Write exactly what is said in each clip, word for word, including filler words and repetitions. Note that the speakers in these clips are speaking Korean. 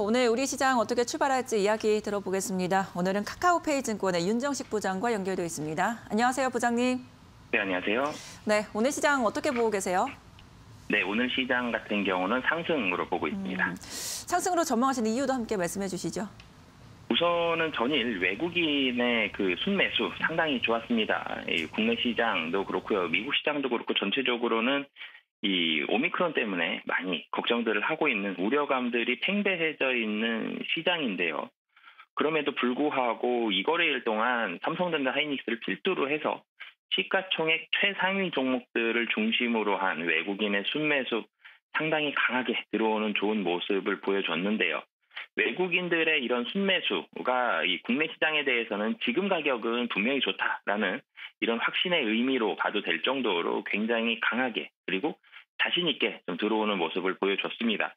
오늘 우리 시장 어떻게 출발할지 이야기 들어보겠습니다. 오늘은 카카오페이 증권의 윤정식 부장과 연결돼 있습니다. 안녕하세요, 부장님. 네, 안녕하세요. 네, 오늘 시장 어떻게 보고 계세요? 네, 오늘 시장 같은 경우는 상승으로 보고 있습니다. 음, 상승으로 전망하시는 이유도 함께 말씀해 주시죠. 우선은 전일 외국인의 그 순매수 상당히 좋았습니다. 국내 시장도 그렇고요, 미국 시장도 그렇고 전체적으로는 이 오미크론 때문에 많이 걱정들을 하고 있는 우려감들이 팽배해져 있는 시장인데요. 그럼에도 불구하고 이 거래일 동안 삼성전자 하이닉스를 필두로 해서 시가총액 최상위 종목들을 중심으로 한 외국인의 순매수 상당히 강하게 들어오는 좋은 모습을 보여줬는데요. 외국인들의 이런 순매수가 이 국내 시장에 대해서는 지금 가격은 분명히 좋다라는 이런 확신의 의미로 봐도 될 정도로 굉장히 강하게 그리고 자신 있게 좀 들어오는 모습을 보여줬습니다.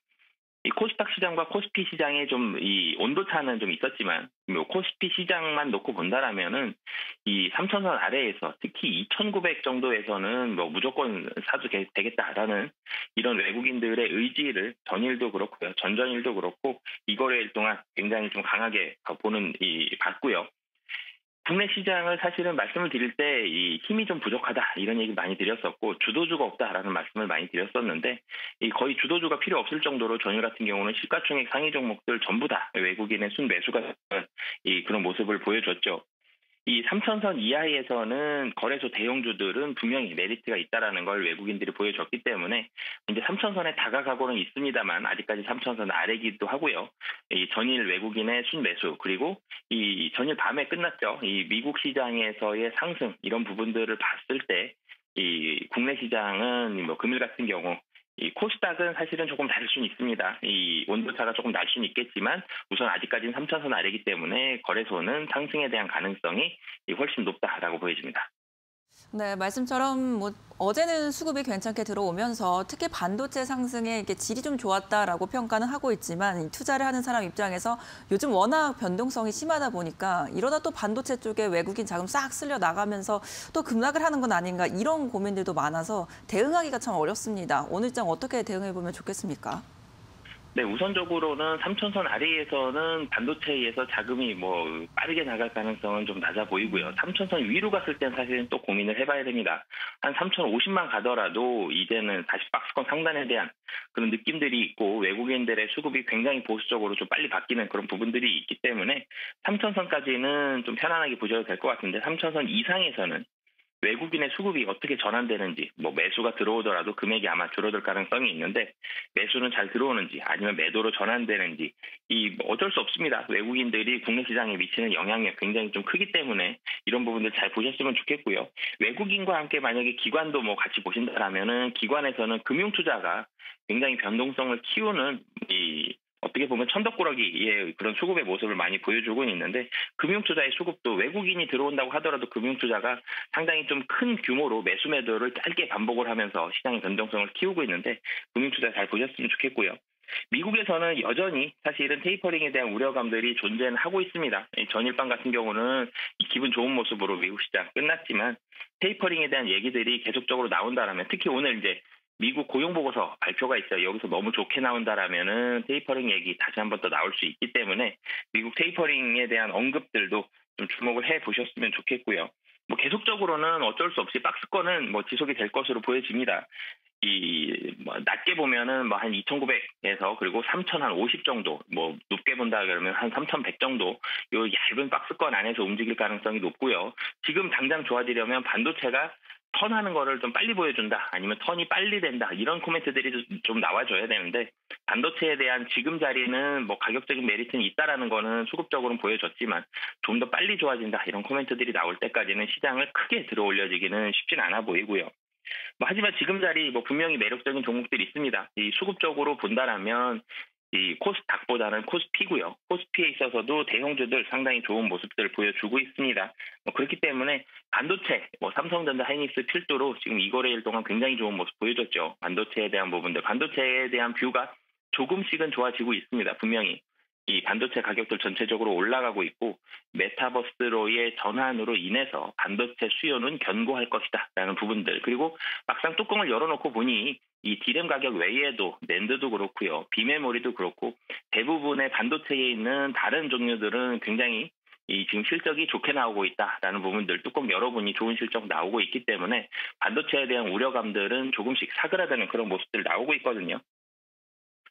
이 코스닥 시장과 코스피 시장의 좀 이 온도차는 좀 있었지만 코스피 시장만 놓고 본다라면은 이 삼천 선 아래에서 특히 이천구백 정도에서는 뭐 무조건 사도 되겠다라는 이런 외국인들의 의지를 전일도 그렇고요, 전전일도 그렇고 이 거래일 동안 굉장히 좀 강하게 보는 이 봤고요. 국내 시장을 사실은 말씀을 드릴 때 이 힘이 좀 부족하다 이런 얘기 많이 드렸었고 주도주가 없다라는 말씀을 많이 드렸었는데 이 거의 주도주가 필요 없을 정도로 전일 같은 경우는 시가총액 상위 종목들 전부 다 외국인의 순매수가 이 그런 모습을 보여줬죠. 이 삼천 선 이하에서는 거래소 대형주들은 분명히 메리트가 있다라는 걸 외국인들이 보여줬기 때문에 이제 삼천 선에 다가가고는 있습니다만 아직까지 삼천 선 아래기도 하고요. 이 전일 외국인의 순매수 그리고 이 전일 밤에 끝났죠. 이 미국 시장에서의 상승 이런 부분들을 봤을 때 이 국내 시장은 뭐 금일 같은 경우 이 코스닥은 사실은 조금 다를 수는 있습니다. 이 온도차가 조금 날 수는 있겠지만 우선 아직까지는 삼천 선 아래이기 때문에 거래소는 상승에 대한 가능성이 훨씬 높다라고 보여집니다. 네, 말씀처럼 뭐 어제는 수급이 괜찮게 들어오면서 특히 반도체 상승에 이렇게 질이 좀 좋았다라고 평가는 하고 있지만 투자를 하는 사람 입장에서 요즘 워낙 변동성이 심하다 보니까 이러다 또 반도체 쪽에 외국인 자금 싹 쓸려 나가면서 또 급락을 하는 건 아닌가 이런 고민들도 많아서 대응하기가 참 어렵습니다. 오늘 장 어떻게 대응해보면 좋겠습니까? 네, 우선적으로는 삼천 선 아래에서는 반도체에서 자금이 뭐 빠르게 나갈 가능성은 좀 낮아 보이고요. 삼천 선 위로 갔을 땐 사실은 또 고민을 해봐야 됩니다. 한 삼천오십만 가더라도 이제는 다시 박스권 상단에 대한 그런 느낌들이 있고 외국인들의 수급이 굉장히 보수적으로 좀 빨리 바뀌는 그런 부분들이 있기 때문에 삼천 선까지는 좀 편안하게 보셔도 될 것 같은데 삼천 선 이상에서는 외국인의 수급이 어떻게 전환되는지, 뭐 매수가 들어오더라도 금액이 아마 줄어들 가능성이 있는데 매수는 잘 들어오는지 아니면 매도로 전환되는지 이 어쩔 수 없습니다. 외국인들이 국내 시장에 미치는 영향이 굉장히 좀 크기 때문에 이런 부분들 잘 보셨으면 좋겠고요. 외국인과 함께 만약에 기관도 뭐 같이 보신다라면은 기관에서는 금융 투자가 굉장히 변동성을 키우는 이 어떻게 보면 천덕꾸러기의 그런 수급의 모습을 많이 보여주고 있는데 금융투자의 수급도 외국인이 들어온다고 하더라도 금융투자가 상당히 좀 큰 규모로 매수 매도를 짧게 반복을 하면서 시장의 변동성을 키우고 있는데 금융투자 잘 보셨으면 좋겠고요. 미국에서는 여전히 사실은 테이퍼링에 대한 우려감들이 존재는 하고 있습니다. 전일밤 같은 경우는 기분 좋은 모습으로 미국 시장 끝났지만 테이퍼링에 대한 얘기들이 계속적으로 나온다라면 특히 오늘 이제 미국 고용보고서 발표가 있어요. 여기서 너무 좋게 나온다라면은 테이퍼링 얘기 다시 한 번 더 나올 수 있기 때문에 미국 테이퍼링에 대한 언급들도 좀 주목을 해보셨으면 좋겠고요. 뭐 계속적으로는 어쩔 수 없이 박스권은 뭐 지속이 될 것으로 보여집니다. 이 뭐 낮게 보면은 뭐 한 이천구백에서 그리고 삼천오십 정도, 뭐 높게 본다 그러면 한 삼천백 정도, 요 얇은 박스권 안에서 움직일 가능성이 높고요. 지금 당장 좋아지려면 반도체가 턴하는 거를 좀 빨리 보여준다, 아니면 턴이 빨리 된다 이런 코멘트들이 좀 나와줘야 되는데 반도체에 대한 지금 자리는 뭐 가격적인 메리트는 있다라는 거는 수급적으로는 보여졌지만 좀 더 빨리 좋아진다 이런 코멘트들이 나올 때까지는 시장을 크게 들어올려지기는 쉽진 않아 보이고요. 뭐 하지만 지금 자리 뭐 분명히 매력적인 종목들이 있습니다. 이 수급적으로 본다라면 이 코스닥보다는 코스피고요. 코스피에 있어서도 대형주들 상당히 좋은 모습들을 보여주고 있습니다. 뭐 그렇기 때문에 반도체, 뭐 삼성전자, 하이닉스 필두로 지금 이 거래일 동안 굉장히 좋은 모습 보여줬죠. 반도체에 대한 부분들, 반도체에 대한 뷰가 조금씩은 좋아지고 있습니다. 분명히 이 반도체 가격들 전체적으로 올라가고 있고 메타버스로의 전환으로 인해서 반도체 수요는 견고할 것이다라는 부분들, 그리고 막상 뚜껑을 열어놓고 보니 이 디램 가격 외에도 낸드도 그렇고요, 비메모리도 그렇고 대부분의 반도체에 있는 다른 종류들은 굉장히 이 지금 실적이 좋게 나오고 있다라는 부분들, 뚜껑 열어보니 좋은 실적 나오고 있기 때문에 반도체에 대한 우려감들은 조금씩 사그라드는 그런 모습들 나오고 있거든요.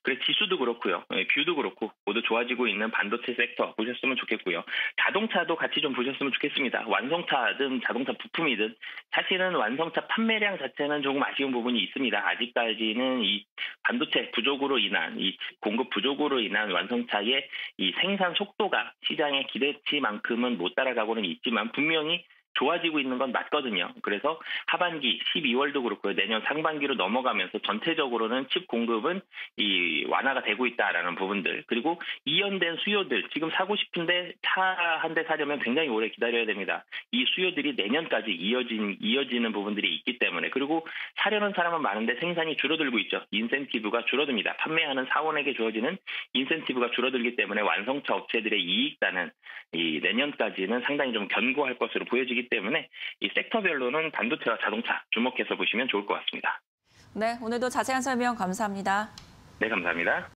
그래서 지수도 그렇고요, 뷰도 그렇고 모두 좋아지고 있는 반도체 섹터 보셨으면 좋겠고요. 자동차도 같이 좀 보셨으면 좋겠습니다. 완성차든 자동차 부품이든 사실은 완성차 판매량 자체는 조금 아쉬운 부분이 있습니다. 아직까지는 이 반도체 부족으로 인한 이 공급 부족으로 인한 완성차의 이 생산 속도가 시장의 기대치만큼은 못 따라가고는 있지만 분명히 좋아지고 있는 건 맞거든요. 그래서 하반기 십이월도 그렇고요, 내년 상반기로 넘어가면서 전체적으로는 칩 공급은 이 완화가 되고 있다라는 부분들, 그리고 이연된 수요들, 지금 사고 싶은데 차 한 대 사려면 굉장히 오래 기다려야 됩니다. 이 수요들이 내년까지 이어진 이어지는 부분들이 있기 때문에, 그리고 사려는 사람은 많은데 생산이 줄어들고 있죠. 인센티브가 줄어듭니다. 판매하는 사원에게 주어지는 인센티브가 줄어들기 때문에 완성차 업체들의 이익단은 이 내년까지는 상당히 좀 견고할 것으로 보여지기 때문에 이 섹터별로는 반도체와 자동차 주목해서 보시면 좋을 것 같습니다. 네, 오늘도 자세한 설명 감사합니다. 네, 감사합니다.